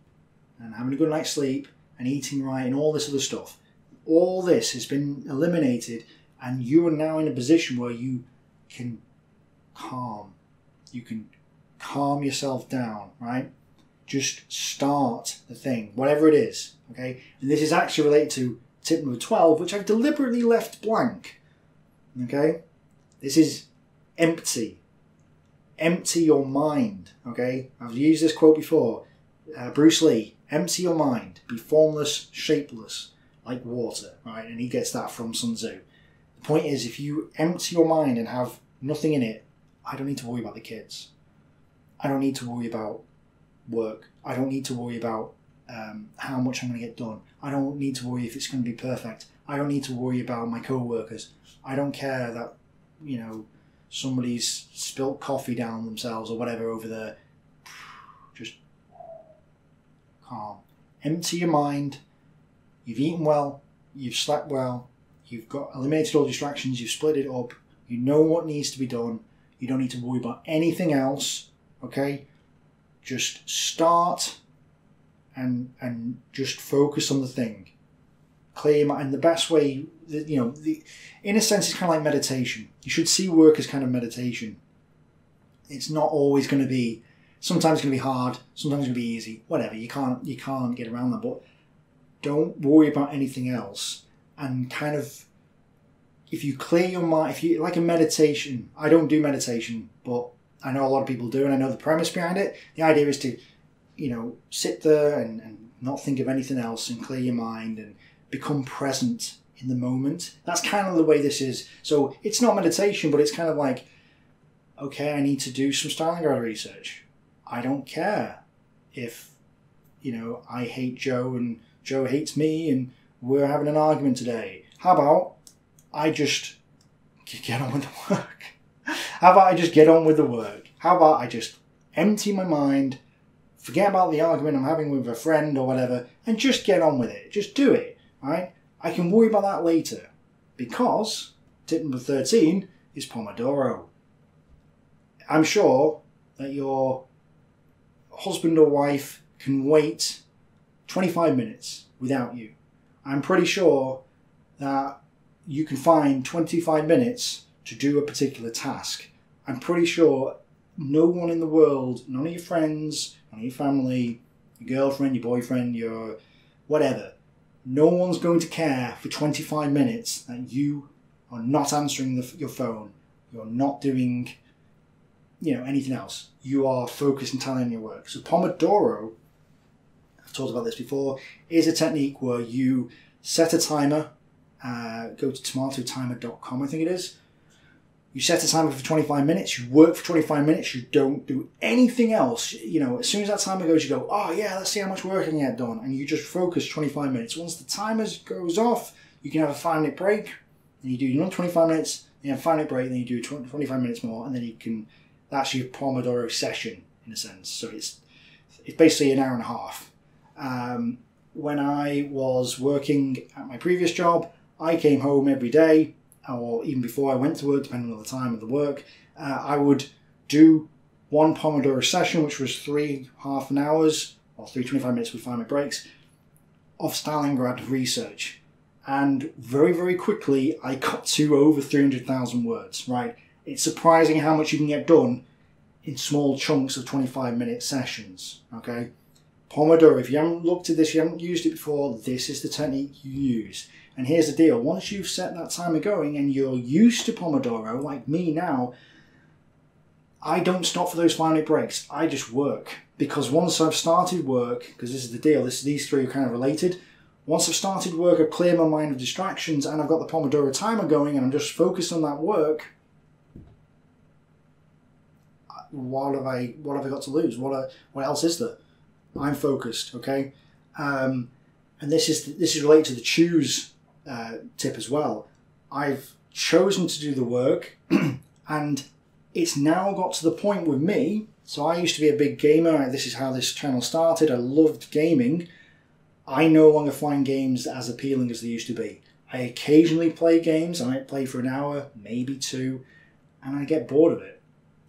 and having a good night's sleep and eating right and all this other stuff. All this has been eliminated and you are now in a position where you can calm. You can calm yourself down, right? Just start the thing, whatever it is, okay? And this is actually related to tip number 12, which I've deliberately left blank, okay? This is empty. Empty your mind, okay? I've used this quote before. Bruce Lee, empty your mind, be formless, shapeless, like water, right? And he gets that from Sun Tzu. The point is, if you empty your mind and have nothing in it, I don't need to worry about the kids. I don't need to worry about work. I don't need to worry about how much I'm going to get done. I don't need to worry if it's going to be perfect. I don't need to worry about my co-workers. I don't care that, you know, somebody's spilt coffee down themselves or whatever over there. Just calm. Empty your mind. You've eaten well. You've slept well. You've got eliminated all distractions. You've split it up. You know what needs to be done. You don't need to worry about anything else. Okay? Just start and just focus on the thing. Claim, and the best way, you know, in a sense, it's kind of like meditation. You should see work as kind of meditation. It's not always going to be, sometimes it's going to be hard, sometimes it's going to be easy, whatever. You can't get around that, but don't worry about anything else. And kind of, if you clear your mind, if you like a meditation, I don't do meditation, but I know a lot of people do, and I know the premise behind it. The idea is to, you know, sit there and not think of anything else and clear your mind and become present in the moment. That's kind of the way this is. So it's not meditation, but it's kind of like, okay, I need to do some Stalingrad research. I don't care if, you know, I hate Joe and Joe hates me and we're having an argument today. How about I just get on with the work? How about I just get on with the work? How about I just empty my mind, forget about the argument I'm having with a friend or whatever, and just get on with it. Just do it. Right? I can worry about that later, because tip number 13 is Pomodoro. I'm sure that your husband or wife can wait 25 minutes without you. I'm pretty sure that you can find 25 minutes to do a particular task. I'm pretty sure no one in the world, none of your friends, none of your family, your girlfriend, your boyfriend, your whatever, no one's going to care for 25 minutes that you are not answering your phone. You're not doing, you know, anything else. You are focused entirely on your work. So Pomodoro, I've talked about this before, is a technique where you set a timer. Go to tomato timer.com, I think it is. You set a timer for 25 minutes. You work for 25 minutes. You don't do anything else. You know, as soon as that timer goes, you go, oh yeah, let's see how much work I can get done. And you just focus 25 minutes. Once the timer goes off, you can have a 5-minute break. And you do another 25 minutes. Then you have a 5-minute break. Then you do 25 minutes more. And then you can, that's your Pomodoro session in a sense. So it's basically an hour and a half. When I was working at my previous job, I came home every day, or even before I went to work, depending on the time of the work, I would do one Pomodoro session, which was 3 half an hours, or 3 25-minute with 5-minute breaks, of Stalingrad research. And very, very quickly, I got to over 300,000 words, right? It's surprising how much you can get done in small chunks of 25-minute sessions, okay? Pomodoro, if you haven't looked at this, you haven't used it before, this is the technique you use. And here's the deal, once you've set that timer going and you're used to Pomodoro, like me now, I don't stop for those 5-minute breaks. I just work. Because once I've started work, because this is the deal, these three are kind of related, once I've started work, I've cleared my mind of distractions and I've got the Pomodoro timer going and I'm just focused on that work, what have I got to lose? What else is there? I'm focused, okay? And this is related to the choose tip as well. I've chosen to do the work, and it's now got to the point with me. So I used to be a big gamer. This is how this channel started. I loved gaming. I no longer find games as appealing as they used to be. I occasionally play games. I might play for an hour, maybe two, and I get bored of it.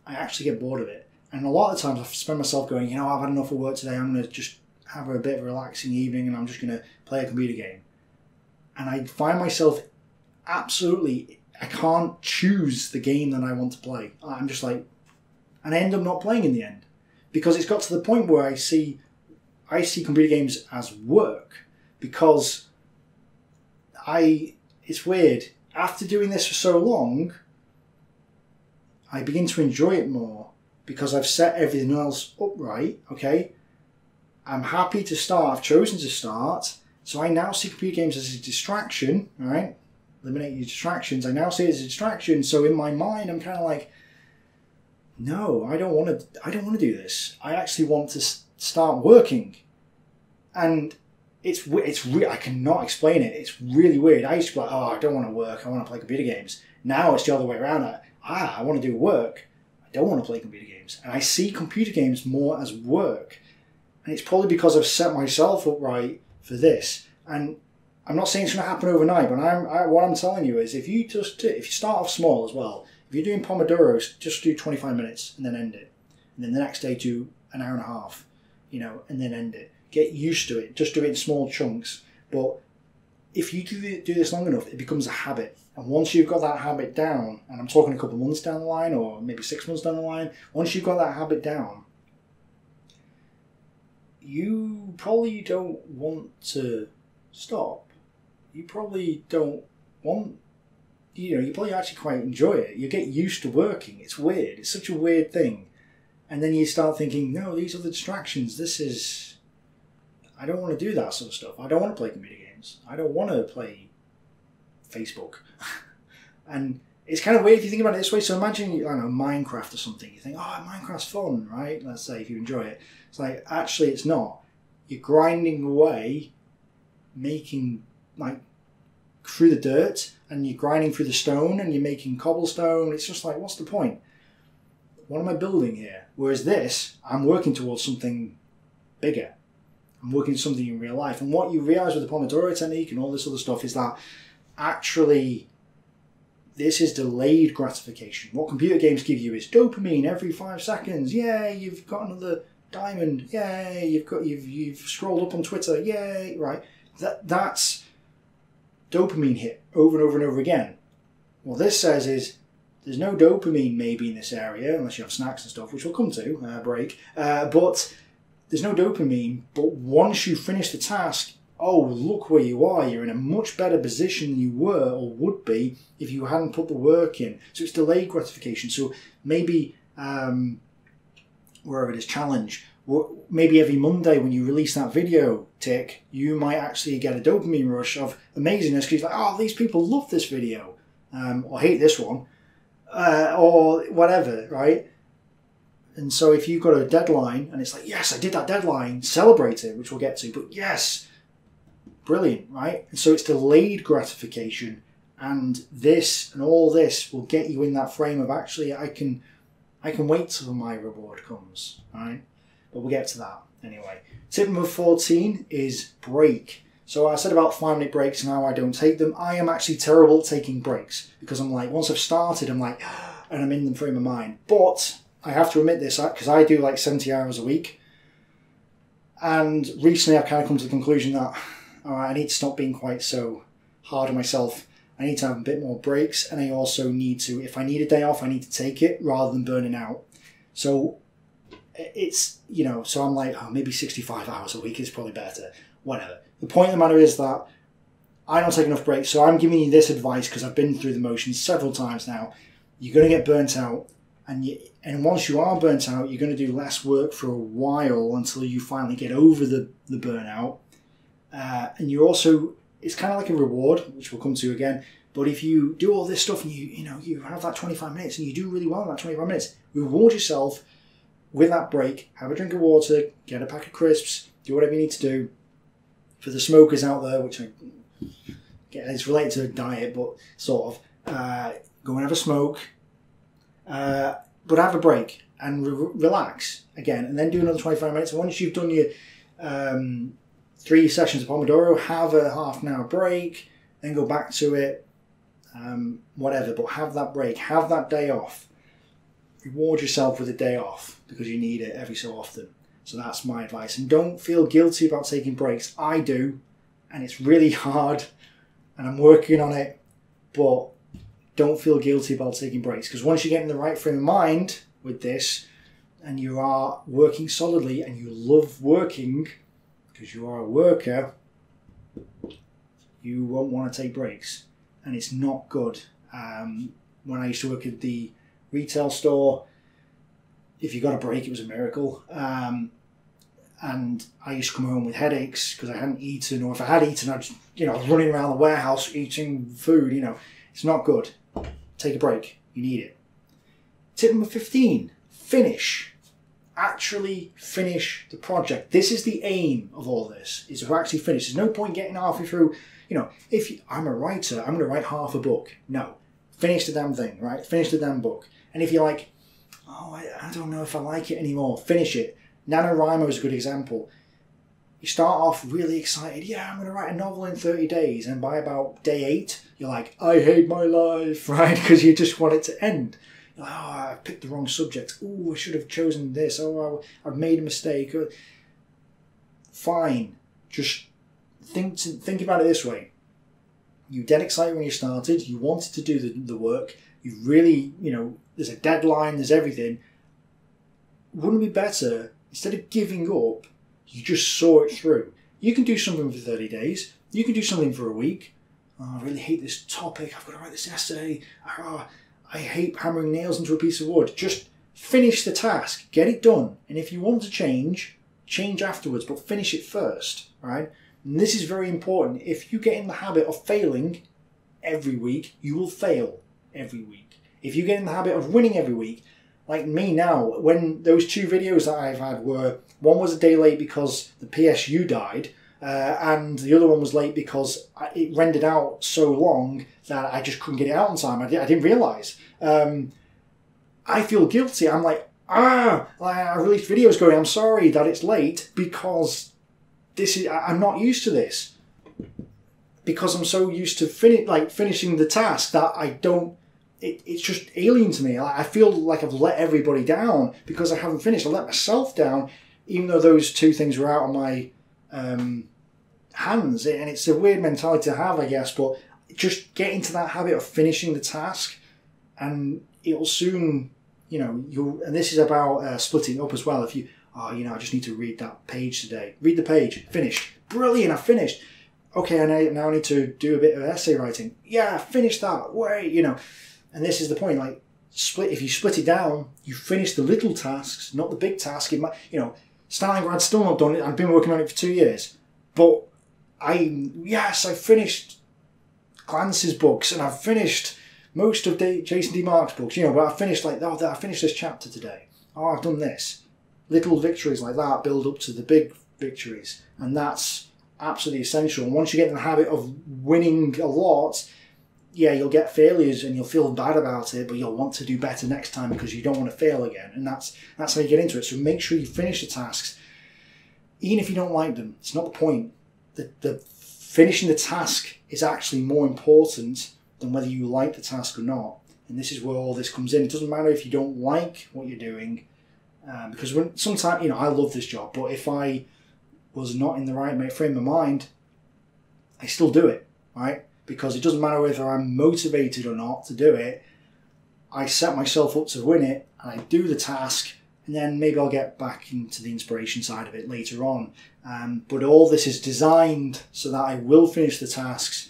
I actually get bored of it. And a lot of times I spend myself going, you know, I've had enough of work today. I'm going to just have a bit of a relaxing evening and I'm just going to play a computer game. And I find myself absolutely, I can't choose the game that I want to play. I'm just like, and I end up not playing in the end. Because it's got to the point where I see computer games as work. Because it's weird. After doing this for so long, I begin to enjoy it more. Because I've set everything else up right, okay? I'm happy to start, I've chosen to start, so I now see computer games as a distraction, right? Eliminate your distractions, I now see it as a distraction, so in my mind I'm kind of like, no, I don't want to do this. I actually want to start working. And I cannot explain it. It's really weird. I used to be like, oh, I don't want to work. I want to play computer games. Now it's the other way around. I want to do work. I don't want to play computer games. And I see computer games more as work. And it's probably because I've set myself up right for this. And I'm not saying it's going to happen overnight, but what I'm telling you is if you start off small as well, if you're doing Pomodoros, just do 25 minutes and then end it. And then the next day do an hour and a half, and then end it. Get used to it. Just do it in small chunks. But if you do this long enough, it becomes a habit. And once you've got that habit down, and I'm talking a couple of months down the line, or maybe 6 months down the line, once you've got that habit down, you probably don't want to stop. You probably don't want, you probably actually quite enjoy it. You get used to working. It's weird. It's such a weird thing. And then you start thinking, no, these are the distractions. I don't want to do that sort of stuff. I don't want to play computer games. I don't want to play Facebook. And it's kind of weird if you think about it this way. So imagine, I don't know, Minecraft or something. You think, oh, Minecraft's fun, right? Let's say if you enjoy it. It's like, actually, it's not. You're grinding away, making, through the dirt, and you're grinding through the stone, and you're making cobblestone. It's just like, what's the point? What am I building here? Whereas this, I'm working towards something bigger. I'm working something in real life. And what you realize with the Pomodoro technique and all this other stuff is that actually this is delayed gratification. What computer games give you is dopamine every 5 seconds. Yay, you've got another diamond. Yay, you've scrolled up on Twitter. Yay, right? That's dopamine hit over and over and over again. What this says is there's no dopamine maybe in this area, unless you have snacks and stuff, which we'll come to break. But there's no dopamine, but once you finish the task, oh, look where you are. You're in a much better position than you were or would be if you hadn't put the work in. So it's delayed gratification. So maybe, wherever it is, challenge, maybe every Monday when you release that video, Tick, you might actually get a dopamine rush of amazingness because you're like, oh, these people love this video or hate this one or whatever, right? And so if you've got a deadline and it's like, yes, I did that deadline, celebrate it, which we'll get to, but yes, brilliant, right? And so it's delayed gratification, and this and all this will get you in that frame of actually, I can wait till my reward comes, right? But we'll get to that anyway. Tip number 14 is break. So I said about 5-minute breaks, now I don't take them. I am actually terrible at taking breaks because I'm like, once I've started, I'm like, and I'm in the frame of mind. But I have to admit this, because I do like 70 hours a week. And recently I've kind of come to the conclusion that I need to stop being quite so hard on myself. I need to have a bit more breaks, and I also need to, if I need a day off, I need to take it rather than burning out. So it's, so I'm like, oh, maybe 65 hours a week is probably better. Whatever. The point of the matter is that I don't take enough breaks, so I'm giving you this advice because I've been through the motions several times now. You're going to get burnt out. And once you are burnt out, you're going to do less work for a while until you finally get over the burnout. And you're also, it's kind of like a reward, which we'll come to again. But if you do all this stuff and you have that 25 minutes and you do really well in that 25 minutes, reward yourself with that break. Have a drink of water, get a pack of crisps, do whatever you need to do. For the smokers out there, which I get, it's related to diet, but sort of, go and have a smoke. But have a break and relax again, and then do another 25 minutes. And once you've done your 3 sessions of Pomodoro, have a half an hour break, then go back to it, whatever. But have that break, have that day off. Reward yourself with a day off because you need it every so often. So that's my advice. And don't feel guilty about taking breaks. I do, and it's really hard, and I'm working on it, but don't feel guilty about taking breaks, because once you get in the right frame of mind with this and you are working solidly and you love working because you are a worker, you won't want to take breaks, and it's not good. When I used to work at the retail store, if you got a break, it was a miracle. And I used to come home with headaches because I hadn't eaten, or if I had eaten, I'd I was running around the warehouse eating food. It's not good. Take a break. You need it. Tip number 15. Finish. actually finish the project. This is the aim of all this, is to actually finish. There's no point getting halfway through. You know, I'm a writer, I'm going to write half a book. No. Finish the damn thing, right? Finish the damn book. And if you're like, oh, I don't know if I like it anymore, finish it. NaNoWriMo is a good example. You start off really excited. Yeah, I'm going to write a novel in 30 days. And by about day 8, you're like, I hate my life, right? Because you just want it to end. Oh, I picked the wrong subject. Oh, I should have chosen this. Oh, I've made a mistake. Fine. Just think about it this way. You're dead excited when you started. You wanted to do the work. You really, you know, there's a deadline, there's everything. Wouldn't it be better, instead of giving up, you just saw it through? You can do something for 30 days. You can do something for a week. Oh, I really hate this topic. I've got to write this essay. Oh, I hate hammering nails into a piece of wood. Just finish the task. Get it done. And if you want to change, change afterwards, but finish it first. All right? And this is very important. If you get in the habit of failing every week, you will fail every week. If you get in the habit of winning every week, like me now, when those 2 videos that I've had were, one was a day late because the PSU died, and the other one was late because it rendered out so long that I just couldn't get it out on time. I didn't realise. I feel guilty. I'm like, I released videos going, I'm sorry that it's late because this is, I'm not used to this. Because I'm so used to finishing the task that I don't, it's just alien to me. I feel like I've let everybody down because I haven't finished. I let myself down, even though those 2 things were out of my hands. And it's a weird mentality to have, I guess, but just get into that habit of finishing the task, and it'll soon, you know, you'll, and this is about splitting up as well. If you, oh, you know, I just need to read that page today. Read the page, finished. Brilliant, I finished. Okay, I now need to do a bit of essay writing. Yeah, finish that. Wait, you know. And this is the point, like, split. If you split it down, you finish the little tasks, not the big task. It might, you know, Stalingrad's still not done it. I've been working on it for 2 years. But I finished Glance's books, and I've finished most of Jason D. Mark's books, you know, but I finished like, oh, I finished this chapter today. Oh, I've done this. Little victories like that build up to the big victories. And that's absolutely essential. And once you get in the habit of winning a lot, yeah, you'll get failures and you'll feel bad about it, but you'll want to do better next time because you don't want to fail again. And that's how you get into it. So make sure you finish the tasks, even if you don't like them. It's not the point. The finishing the task is actually more important than whether you like the task or not. And this is where all this comes in. It doesn't matter if you don't like what you're doing, because sometimes, you know, I love this job, but if I was not in the right frame of mind, I still do it, right? Because it doesn't matter whether I'm motivated or not to do it. I set myself up to win it, and I do the task, and then maybe I'll get back into the inspiration side of it later on. But all this is designed so that I will finish the tasks,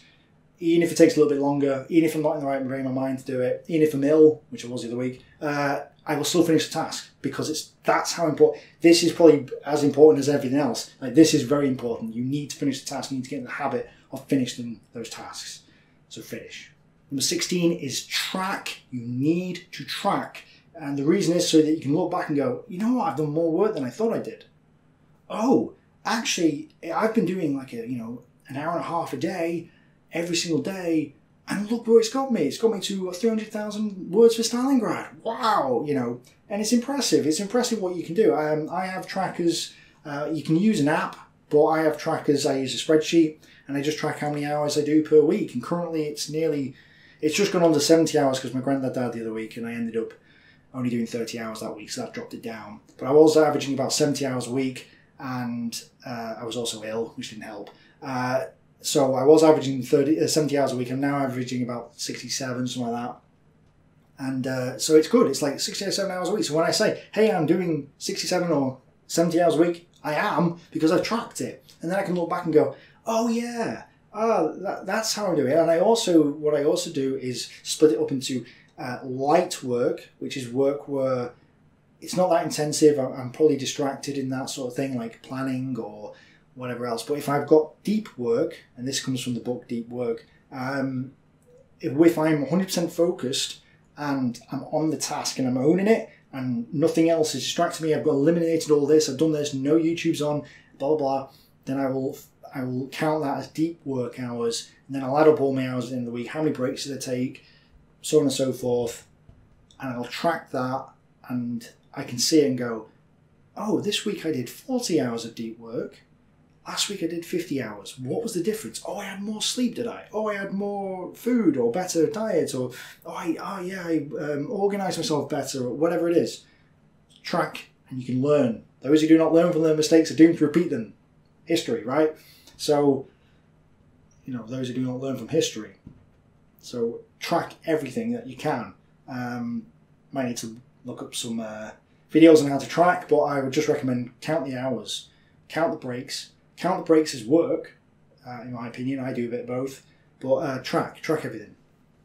even if it takes a little bit longer, even if I'm not in the right frame of mind to do it, even if I'm ill, which I was the other week, I will still finish the task, because that's how important. This is probably as important as everything else. Like, this is very important. You need to finish the task. You need to get in the habit of finishing those tasks. So finish. Number 16 is track. You need to track. And the reason is so that you can look back and go, you know what, I've done more work than I thought I did. Oh, actually, I've been doing like a, you know, an hour and a half a day, every single day, and look where it's got me. It's got me to 300,000 words for Stalingrad. Wow, you know, and it's impressive. It's impressive what you can do. I have trackers. You can use an app, but I have trackers. I use a spreadsheet, and I just track how many hours I do per week. And currently, it's just gone under 70 hours because my granddad died the other week, and I ended up only doing 30 hours that week, so that dropped it down. But I was averaging about 70 hours a week, and I was also ill, which didn't help. So I was averaging 70 hours a week. I'm now averaging about 67, something like that. And so it's good. It's like 67 hours a week. So when I say, hey, I'm doing 67 or 70 hours a week, I am, because I've tracked it. And then I can look back and go, oh, yeah, that's how I do it. And what I also do is split it up into light work, which is work where it's not that intensive. I'm probably distracted in that sort of thing, like planning or whatever else. But if I've got deep work, and this comes from the book Deep Work, if I'm 100% focused and I'm on the task and I'm owning it, and nothing else has distracted me. I've got eliminated all this. I've done this. No YouTube's on. Blah blah blah. Then I will count that as deep work hours, and then I'll add up all my hours at the end of the week. How many breaks did I take? So on and so forth. And I'll track that, and I can see it and go, oh, this week I did 40 hours of deep work. Last week I did 50 hours. What was the difference? Oh, I had more sleep, did I? Oh, I had more food or better diet, or I organised myself better, or whatever it is. Track, and you can learn. Those who do not learn from their mistakes are doomed to repeat them. History, right? So, you know, those who do not learn from history. So track everything that you can. Might need to look up some videos on how to track, but I would just recommend count the hours, count the breaks. Count the breaks as work, in my opinion. I do a bit of both, but track everything.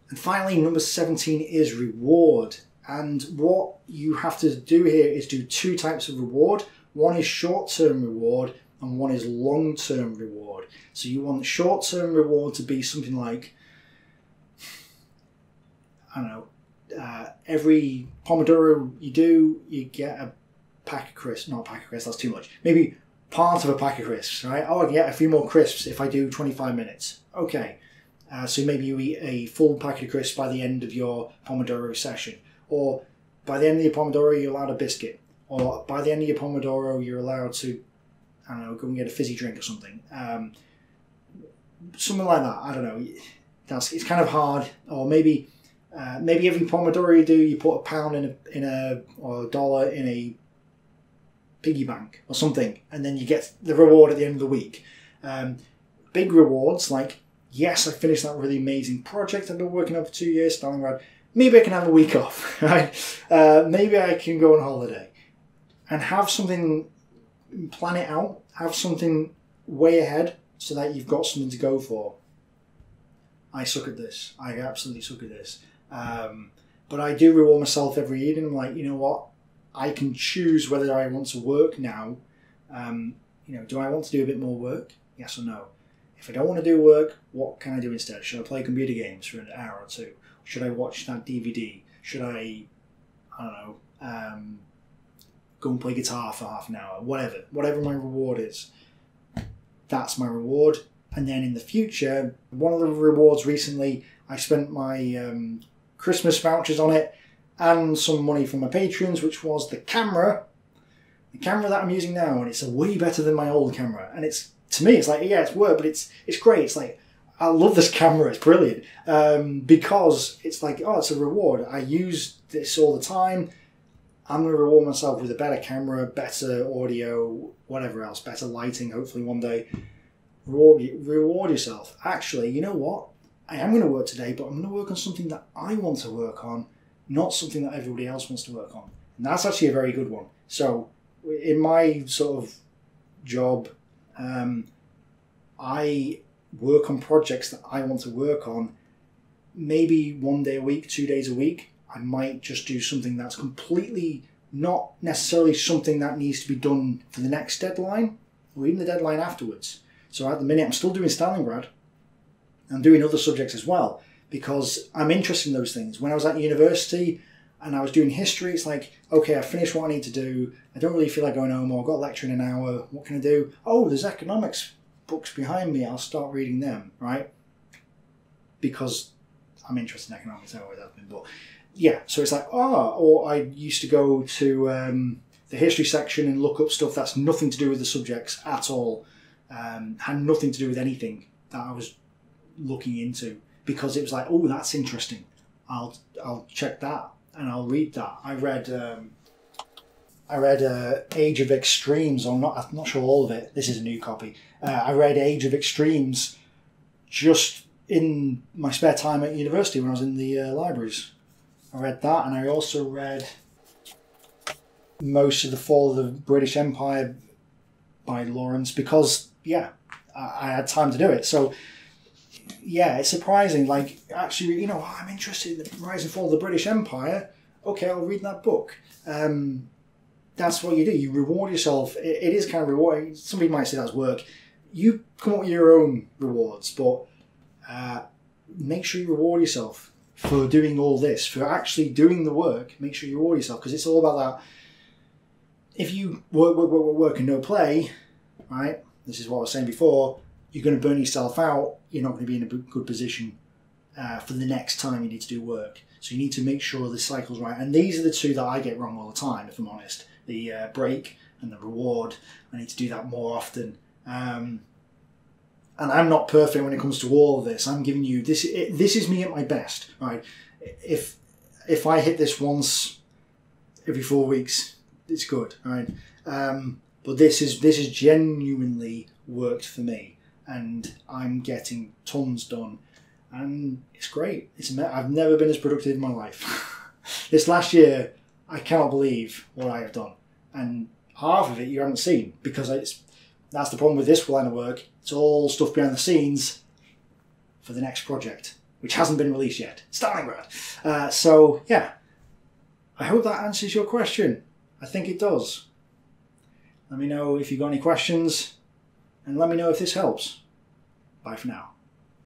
And finally, number 17 is reward. And what you have to do here is do two types of reward. One is short-term reward and one is long-term reward. So you want short-term reward to be something like, I don't know, every Pomodoro you do, you get a pack of crisps. Not a pack of crisps, that's too much. Maybe part of a pack of crisps, right? Oh, I can get a few more crisps if I do 25 minutes. Okay. So maybe you eat a full packet of crisps by the end of your Pomodoro session. Or by the end of your Pomodoro, you're allowed a biscuit. Or by the end of your Pomodoro, you're allowed to, I don't know, go and get a fizzy drink or something. Something like that. I don't know. It's kind of hard. Or maybe... maybe every Pomodoro you do, you put £1 or $1 in a piggy bank or something, and then you get the reward at the end of the week. Big rewards like, yes, I finished that really amazing project I've been working on for 2 years, Stalingrad. Maybe I can have a week off, right? Maybe I can go on holiday and have something, plan it out, have something way ahead so that you've got something to go for. I suck at this. I absolutely suck at this. But I do reward myself every evening. I'm like, you know what? I can choose whether I want to work now. You know, do I want to do a bit more work? Yes or no? If I don't want to do work, what can I do instead? Should I play computer games for an hour or two? Should I watch that DVD? Should I don't know, go and play guitar for half an hour? Whatever. Whatever my reward is, that's my reward. And then in the future, one of the rewards recently, I spent my Christmas vouchers on it and some money from my patrons, which was the camera that I'm using now, and it's a way better than my old camera. And it's, to me, it's like, yeah, it's work, but it's great. It's like, I love this camera. It's brilliant, because it's like, oh, it's a reward. I use this all the time. I'm going to reward myself with a better camera, better audio, whatever else, better lighting, hopefully one day. Reward yourself. Actually, you know what? I am going to work today, but I'm going to work on something that I want to work on, not something that everybody else wants to work on. And that's actually a very good one. So in my sort of job, I work on projects that I want to work on. Maybe 1 day a week, 2 days a week, I might just do something that's completely not necessarily something that needs to be done for the next deadline or even the deadline afterwards. So at the minute, I'm still doing Stalingrad. I'm doing other subjects as well because I'm interested in those things. When I was at university and I was doing history, it's like, okay, I finished what I need to do. I don't really feel like going home, or I've got a lecture in an hour. What can I do? Oh, there's economics books behind me. I'll start reading them, right? Because I'm interested in economics. I always have been. But yeah, so it's like, oh, or I used to go to the history section and look up stuff that's nothing to do with the subjects at all. Had nothing to do with anything that I was looking into, because it was like, oh, that's interesting. I'll check that and I'll read that. I read Age of Extremes. I'm not sure all of it. This is a new copy. I read Age of Extremes just in my spare time at university when I was in the libraries. I read that, and I also read most of the Fall of the British Empire by Lawrence, because yeah, I had time to do it. So yeah, it's surprising. Like, actually, you know, I'm interested in the rise and fall of the British Empire. Okay, I'll read that book. That's what you do. You reward yourself. It is kind of rewarding. Somebody might say that's work. You come up with your own rewards, but make sure you reward yourself. for doing all this, for actually doing the work. Make sure you reward yourself, because it's all about that. If you work and no play, right, this is what I was saying before, you're going to burn yourself out. You're not going to be in a good position for the next time you need to do work. So you need to make sure the cycle's right. And these are the two that I get wrong all the time, if I'm honest. The break and the reward. I need to do that more often. And I'm not perfect when it comes to all of this. I'm giving you this. This is me at my best, right? If I hit this once every 4 weeks, it's good, right? But this is genuinely worked for me, and I'm getting tons done, and it's great. I've never been as productive in my life. This last year, I cannot believe what I have done, and half of it you haven't seen because that's the problem with this line of work. It's all stuff behind the scenes for the next project, which hasn't been released yet. Stalingrad. So, yeah. I hope that answers your question. I think it does. Let me know if you've got any questions, and let me know if this helps. Bye for now.